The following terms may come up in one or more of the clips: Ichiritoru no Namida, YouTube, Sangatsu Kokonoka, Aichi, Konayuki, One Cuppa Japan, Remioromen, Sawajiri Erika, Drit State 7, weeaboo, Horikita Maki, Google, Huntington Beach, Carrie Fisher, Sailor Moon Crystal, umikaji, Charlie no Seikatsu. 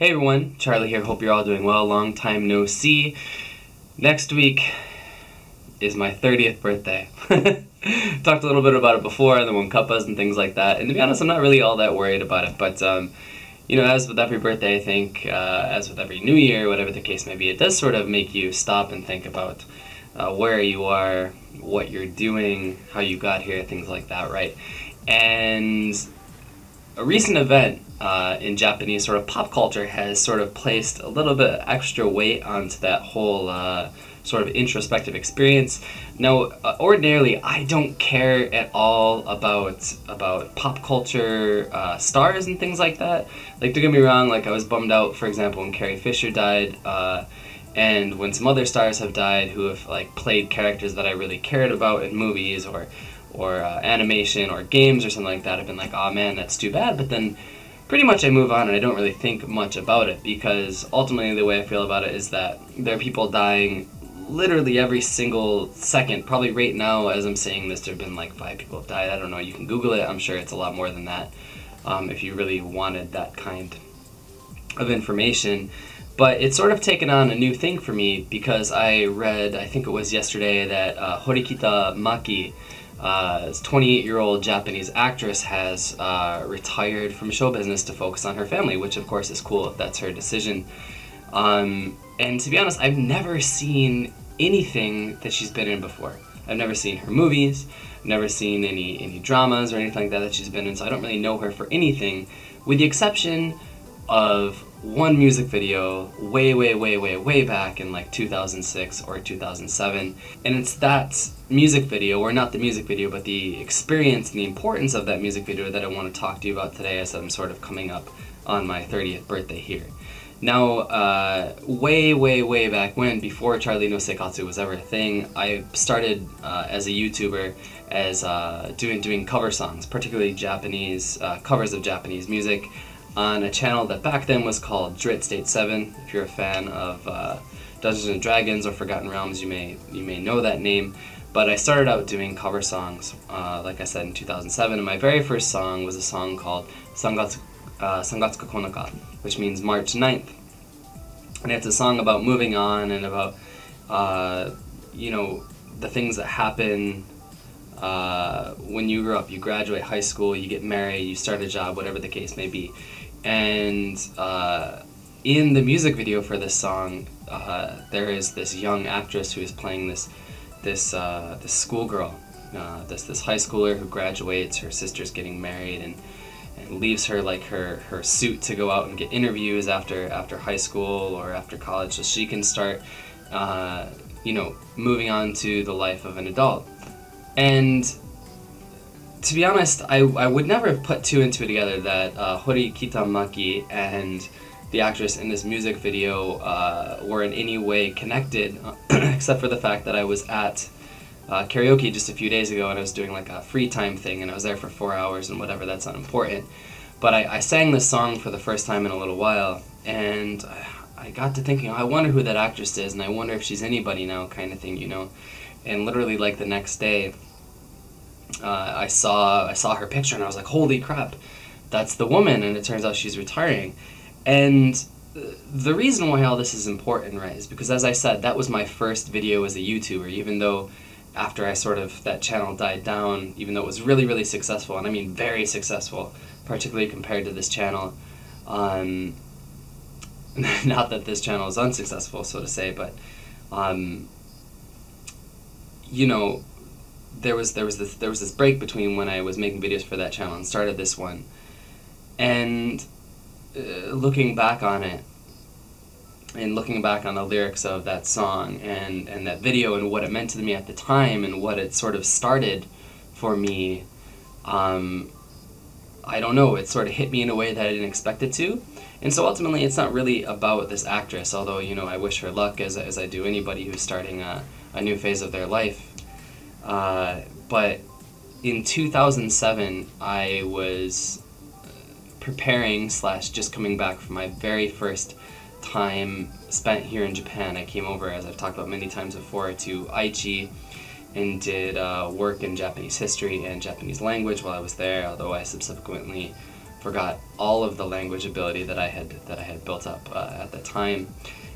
Hey everyone, Charlie here, hope you're all doing well, long time no see. Next week is my 30th birthday. Talked a little bit about it before, the One Cuppas and things like that, and to be honest, I'm not really all that worried about it, but you know, as with every birthday, I think, as with every new year, whatever the case may be, it does sort of make you stop and think about where you are, what you're doing, how you got here, things like that, right? And a recent event in Japanese sort of pop culture has sort of placed a little bit extra weight onto that whole sort of introspective experience. Now, ordinarily, I don't care at all about pop culture stars and things like that. Like, don't get me wrong, like I was bummed out, for example, when Carrie Fisher died, and when some other stars have died who have like played characters that I really cared about in movies or animation or games or something like that. I've been like, oh man, that's too bad, but then pretty much I move on and I don't really think much about it, because ultimately the way I feel about it is that there are people dying literally every single second. Probably right now as I'm saying this, there have been like 5 people have died. I don't know, you can Google it, I'm sure it's a lot more than that if you really wanted that kind of information. But it's sort of taken on a new thing for me, because I read, I think it was yesterday, that Horikita Maki, this 28-year-old Japanese actress, has retired from show business to focus on her family, which of course is cool if that's her decision. And to be honest, I've never seen anything that she's been in before. I've never seen her movies, never seen any dramas or anything like that she's been in, so I don't really know her for anything, with the exception of one music video way back in like 2006 or 2007. And it's that music video, or not the music video, but the experience and the importance of that music video that I want to talk to you about today, as I'm sort of coming up on my 30th birthday here. Now, way back when, before Charlie no Seikatsu was ever a thing, I started as a YouTuber as doing cover songs, particularly Japanese, covers of Japanese music, on a channel that back then was called Drit State 7. If you're a fan of Dungeons & Dragons or Forgotten Realms, you may know that name. But I started out doing cover songs, like I said, in 2007, and my very first song was a song called Sangatsu Kokonoka, which means March 9th. And it's a song about moving on and about, you know, the things that happen when you grow up. You graduate high school, you get married, you start a job, whatever the case may be. And in the music video for this song, there is this young actress who is playing this schoolgirl, this high schooler who graduates. Her sister's getting married, and leaves her like her suit to go out and get interviews after high school or after college, so she can start, you know, moving on to the life of an adult. And to be honest, I would never have put two and two together that Horikita Maki and the actress in this music video were in any way connected, except for the fact that I was at karaoke just a few days ago, and I was doing like a free time thing, and I was there for 4 hours and whatever, that's not important. But I sang this song for the first time in a little while, and I got to thinking, I wonder who that actress is, and I wonder if she's anybody now, kind of thing, you know. And literally like the next day, I saw her picture, and I was like, holy crap, that's the woman, and it turns out she's retiring. And the reason why all this is important, right, is because, as I said, that was my first video as a YouTuber, even though after I sort of, that channel died down, even though it was really successful, and I mean very successful, particularly compared to this channel. Not that this channel is unsuccessful, so to say, but you know, there was this break between when I was making videos for that channel and started this one. And looking back on it, and looking back on the lyrics of that song and that video and what it meant to me at the time and what it sort of started for me, I don't know, it sort of hit me in a way that I didn't expect it to. And so ultimately it's not really about this actress, although, you know, I wish her luck, as I do anybody who's starting a new phase of their life. But in 2007, I was preparing / just coming back from my very first time spent here in Japan. I came over, as I've talked about many times before, to Aichi, and did work in Japanese history and Japanese language while I was there, although I subsequently forgot all of the language ability that I had built up at the time.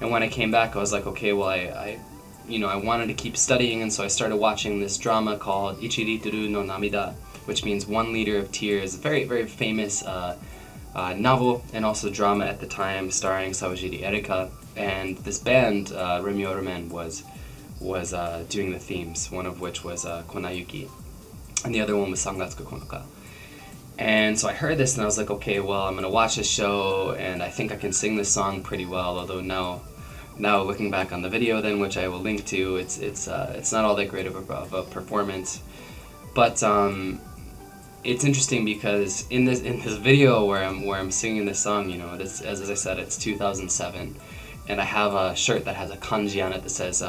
And when I came back, I was like, okay, well, I wanted to keep studying, and so I started watching this drama called Ichiritoru no Namida, which means 1 liter of tears. A very, very famous novel and also drama at the time, starring Sawajiri Erika, and this band Remioromen was doing the themes, one of which was Konayuki, and the other one was Sangatsu Kokonoka. And so I heard this and I was like, okay, well, I'm going to watch this show and I think I can sing this song pretty well, although now looking back on the video then, which I will link to, it's not all that great of a performance. But it's interesting because in this video where I'm singing this song, you know, this, as I said, it's 2007, and I have a shirt that has a kanji on it that says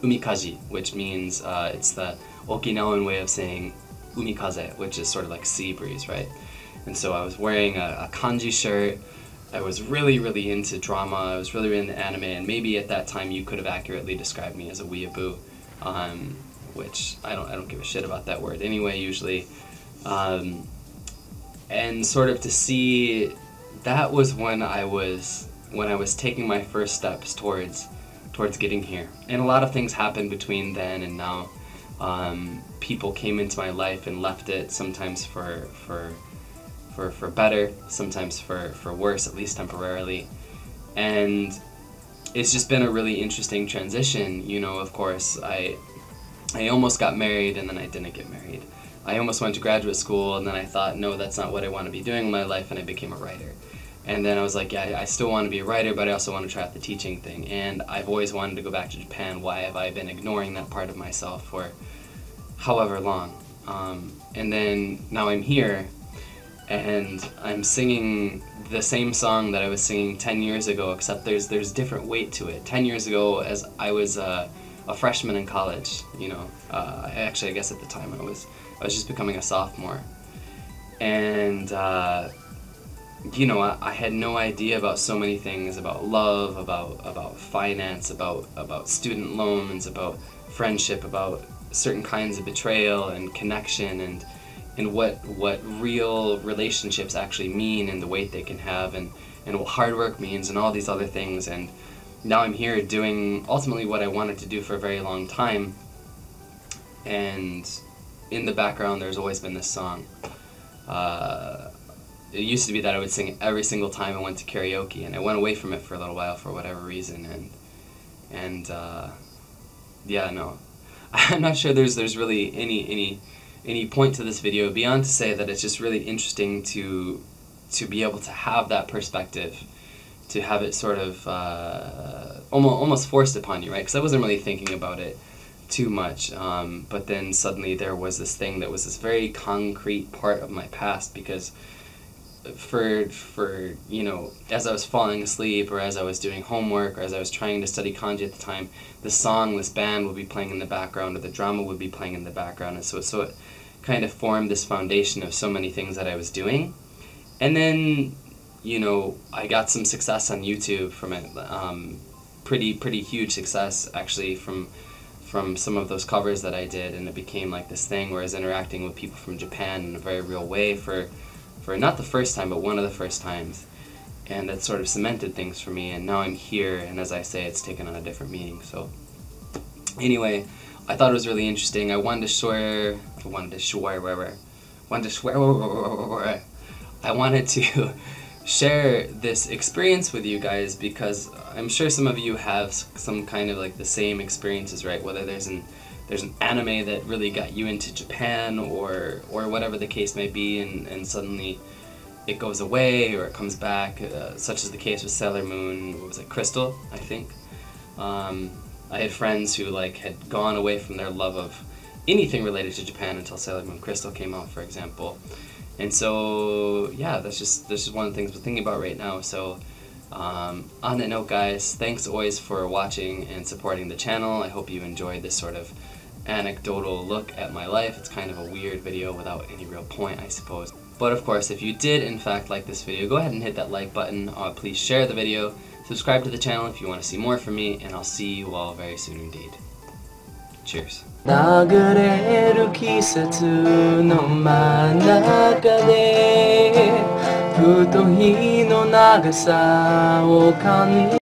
umikaji, which means it's the Okinawan way of saying umikaze, which is sort of like sea breeze, right? And so I was wearing a kanji shirt. I was really, really into drama. I was really into anime, and maybe at that time you could have accurately described me as a weeaboo, which I don't give a shit about that word anyway, usually. And sort of to see, that was when I was taking my first steps towards getting here. And a lot of things happened between then and now. People came into my life and left it, sometimes for better, sometimes for worse, at least temporarily. And it's just been a really interesting transition. You know, of course, I almost got married and then I didn't get married. I almost went to graduate school and then I thought, no, that's not what I want to be doing in my life, and I became a writer. And then I was like, yeah, I still want to be a writer, but I also want to try out the teaching thing. And I've always wanted to go back to Japan. Why have I been ignoring that part of myself for however long? And then now I'm here, and I'm singing the same song that I was singing 10 years ago, except there's different weight to it. 10 years ago, as I was a freshman in college, you know, actually, I guess at the time I was just becoming a sophomore. And you know, I had no idea about so many things, about love, about finance, about student loans, about friendship, about certain kinds of betrayal and connection, and what real relationships actually mean and the weight they can have, and what hard work means and all these other things. And now I'm here doing ultimately what I wanted to do for a very long time, and in the background there's always been this song. It used to be that I would sing it every single time I went to karaoke, and I went away from it for a little while for whatever reason, and yeah, no, I'm not sure there's really any point to this video beyond to say that it's just really interesting to be able to have that perspective, to have it sort of almost forced upon you, right? Because I wasn't really thinking about it too much, but then suddenly there was this thing that was this very concrete part of my past, because for you know, as I was falling asleep, or as I was doing homework, or as I was trying to study kanji at the time, this song, this band would be playing in the background, or the drama would be playing in the background, and so it kind of formed this foundation of so many things that I was doing. And then, you know, I got some success on YouTube from it, pretty huge success actually from some of those covers that I did, and it became like this thing where I was interacting with people from Japan in a very real way for not the first time, but one of the first times. And that sort of cemented things for me, and now I'm here, and as I say, it's taken on a different meaning. So anyway, I thought it was really interesting. I wanted to share this experience with you guys, because I'm sure some of you have some kind of like the same experiences, right? Whether there's an anime that really got you into Japan, or whatever the case may be, and suddenly it goes away or it comes back, such is the case with Sailor Moon, what was it, Crystal, I think. I had friends who like had gone away from their love of anything related to Japan until Sailor Moon Crystal came out, for example. And so, yeah, that's just one of the things we're thinking about right now. So on that note, guys, thanks always for watching and supporting the channel. I hope you enjoyed this sort of anecdotal look at my life. It's kind of a weird video without any real point, I suppose. But of course, if you did in fact like this video, go ahead and hit that like button. Please share the video, subscribe to the channel if you want to see more from me, and I'll see you all very soon indeed. Cheers.